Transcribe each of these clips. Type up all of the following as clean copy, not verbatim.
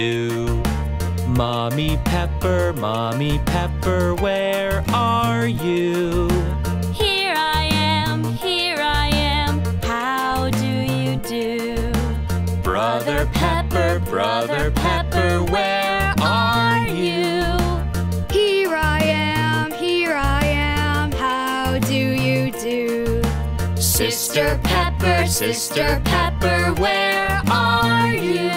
do. Mommy Pepper, where are you? Here I am, how do you do? Brother Pepper, where are you? Here I am, how do you do? Sister Pepper, where are you?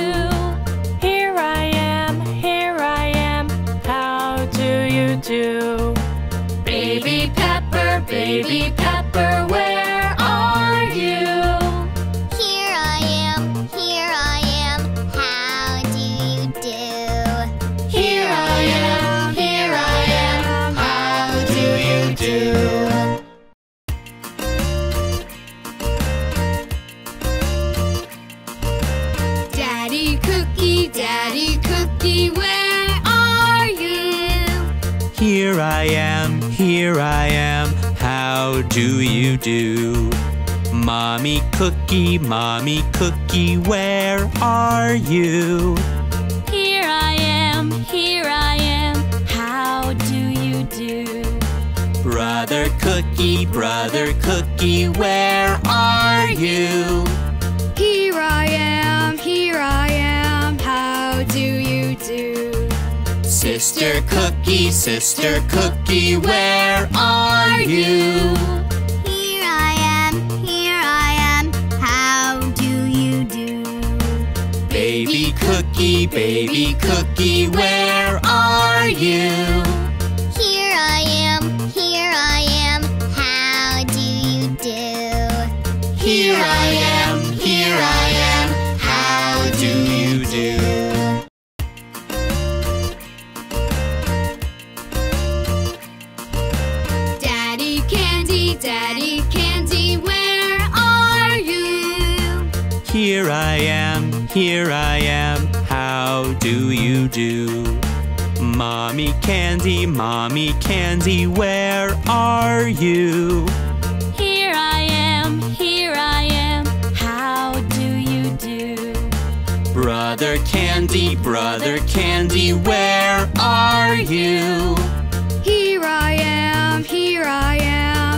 Do. Baby Pepper, where are you? Here I am, how do you do? Here I am, how do you do? Daddy Cookie, where? Here I am, how do you do? Mommy Cookie, where are you? Here I am, how do you do? Brother Cookie, where are you? Here I am, how do you do? Sister Cookie, where are you? Here I am, how do you do? Baby Cookie, where are you? Here I am, how do you do? Here I am, how do you do? Daddy Candy, where are you? Here I am, how do you do? Mommy Candy, where are you? Here I am, how do you do? Brother Candy, where are you? Here I am,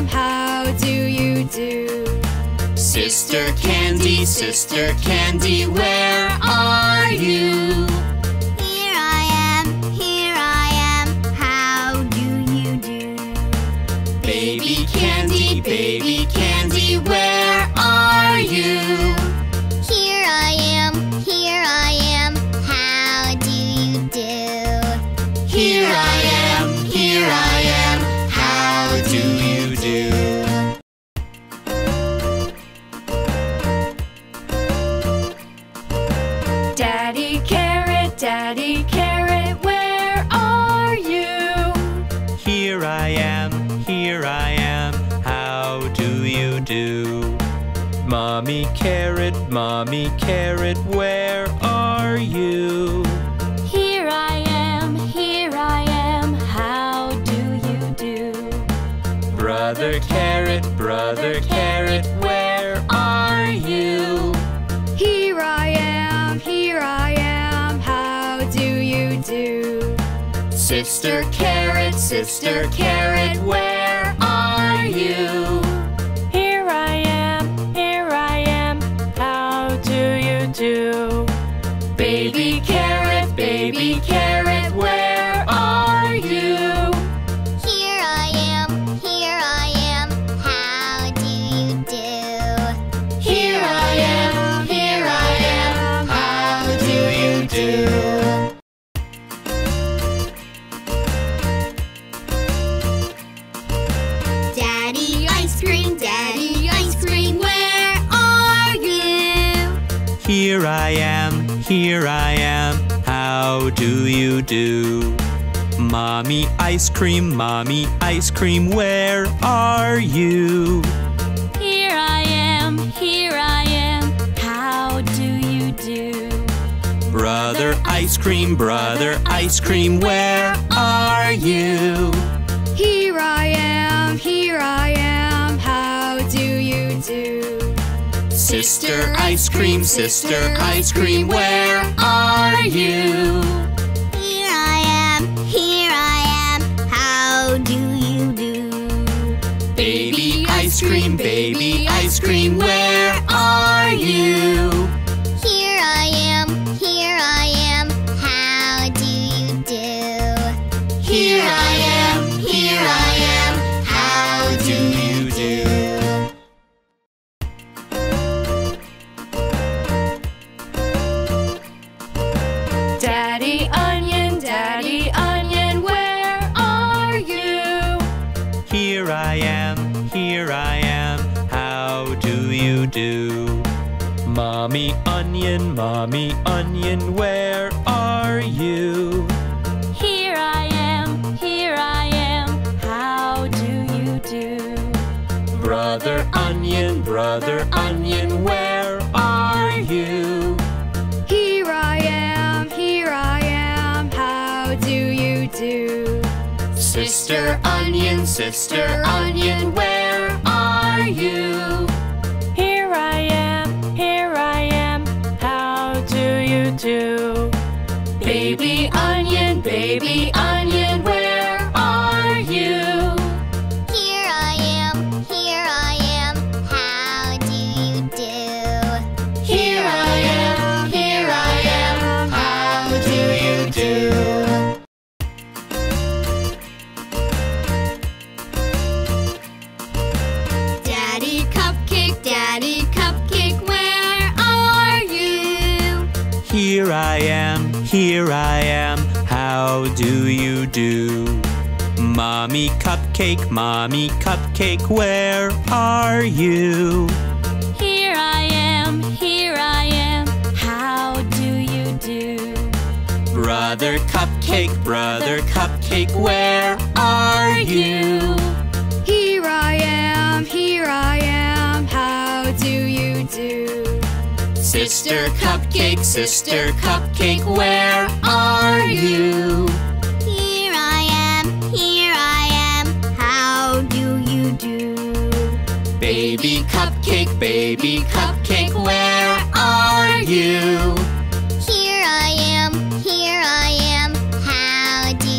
how do you do? Sister Candy, where are you? Here I am, how do you do? Baby Candy, where are you? Here I am, how do you do? Here I am, do you do? Daddy Carrot, where are you? Here I am, how do you do? Mommy Carrot, where are you? Brother Carrot, where are you? Here I am, how do you do? Sister Carrot, where are you? Here I am, how do you do? Baby Carrot, where are you? Daddy Ice Cream, where are you? Here I am, how do you do? Mommy Ice Cream, where are you? Here I am, how do you do? Brother Ice Cream, where are you? Here I am, how do you do? Sister Ice Cream, where are you. Here I am, how do you do? Baby ice cream, where are you? Here I am, how do you do? Here I am, how do you do? Daddy Onion, Daddy Onion, where are you? Here I am, how do you do? Mommy Onion, where are you? Here I am, how do you do? Brother Onion, where are you? Here I am, how do you do? Sister Onion, where are you? Baby Onion, where are you? Here I am, how do you do? Here I am, how do you do? Daddy Cupcake, where are you? Here I am, how do you do? Mommy Cupcake, where are you? Here I am, how do you do? Brother Cupcake, where are you? Here I am, how do you do? Sister Cupcake, where are you? Here I am, how do you do? Baby Cupcake, where are you? Here I am, how do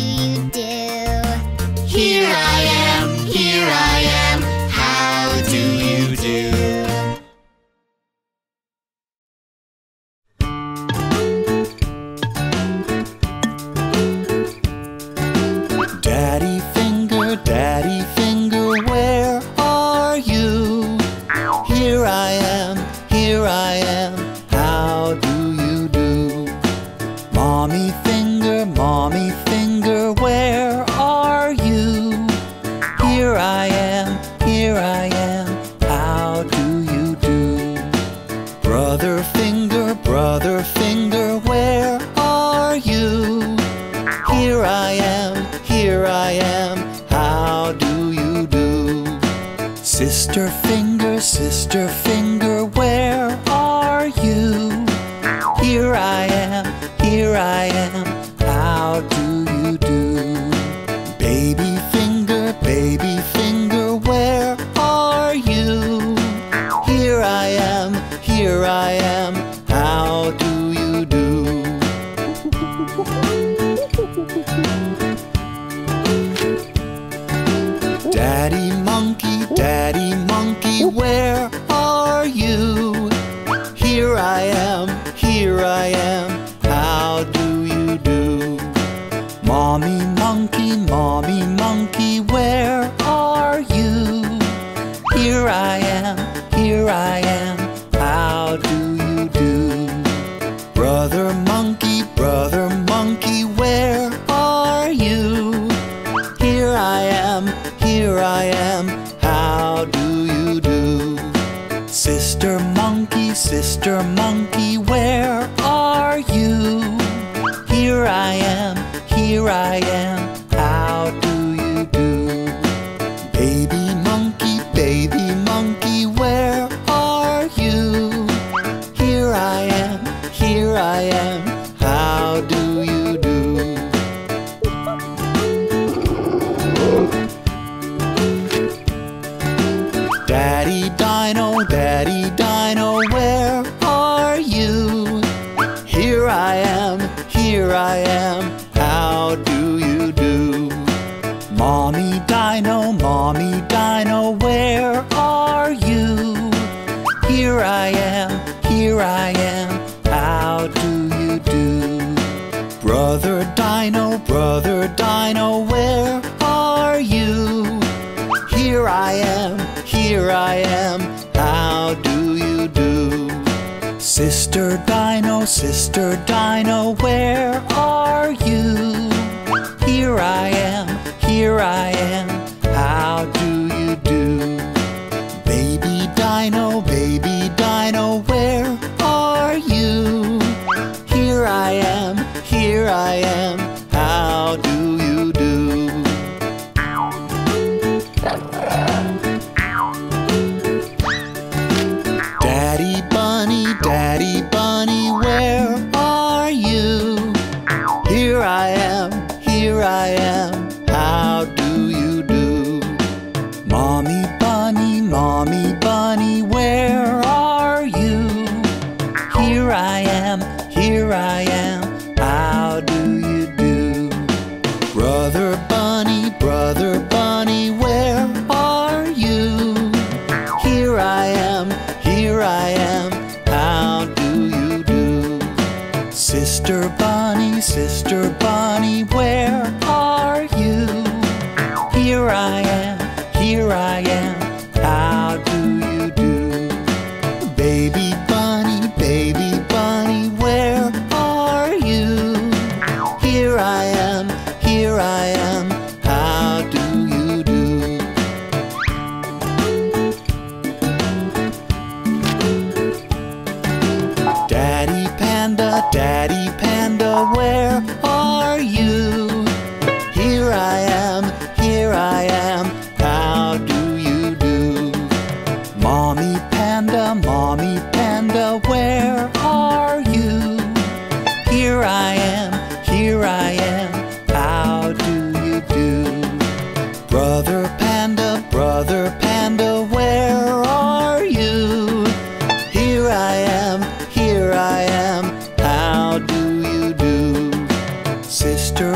you do? Here I am, how do you do? Sister Finger, where are you? Here I am, how do you do? Baby Finger, where are you? Here I am, how do you do? Daddy Monkey, where are you? Here I am, how do you do? Mommy Monkey, where are you? Here I am, how do you do? Brother Monkey, where are you? Here I am, how do you do? Sister Monkey, where are you? Here I am, how do you do? Baby Monkey, where are you? Here I am, how do you do? Daddy Dino, where are you? Here I am, how do you do? Mommy Dino, where are you? Here I am, how do you do? Brother Dino, where are you? Here I am, how do you do? Sister Dino, where are you? Here I am, how do you do? Baby Dino, where are you? Here I am, how do you do? Daddy Bunny, where are you? Here I am, how do you do? Mommy Bunny, where are you? Here I am, how do you do? Brother Bunny, where are you? Here I am, how do you do? Sister Bunny, where are you? Here I am, how do you do? Baby Bunny, where are you? Here I am, how do you do? Daddy Panda, where are you? Here I am, how do you do? Mommy Panda, where are you? Here I am, how do you do? Brother Panda, where are you? Here I am, how do you do? Sister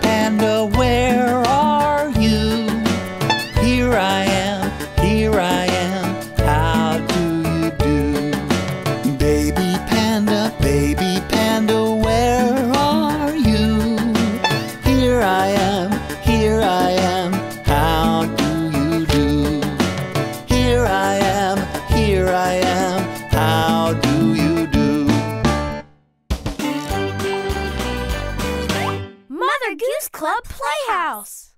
Panda, where are you? Here I am, how do you do? Baby Panda, where are you? Here I am, how do you do? Here I am, how do you do? Mother Goose Club Playhouse.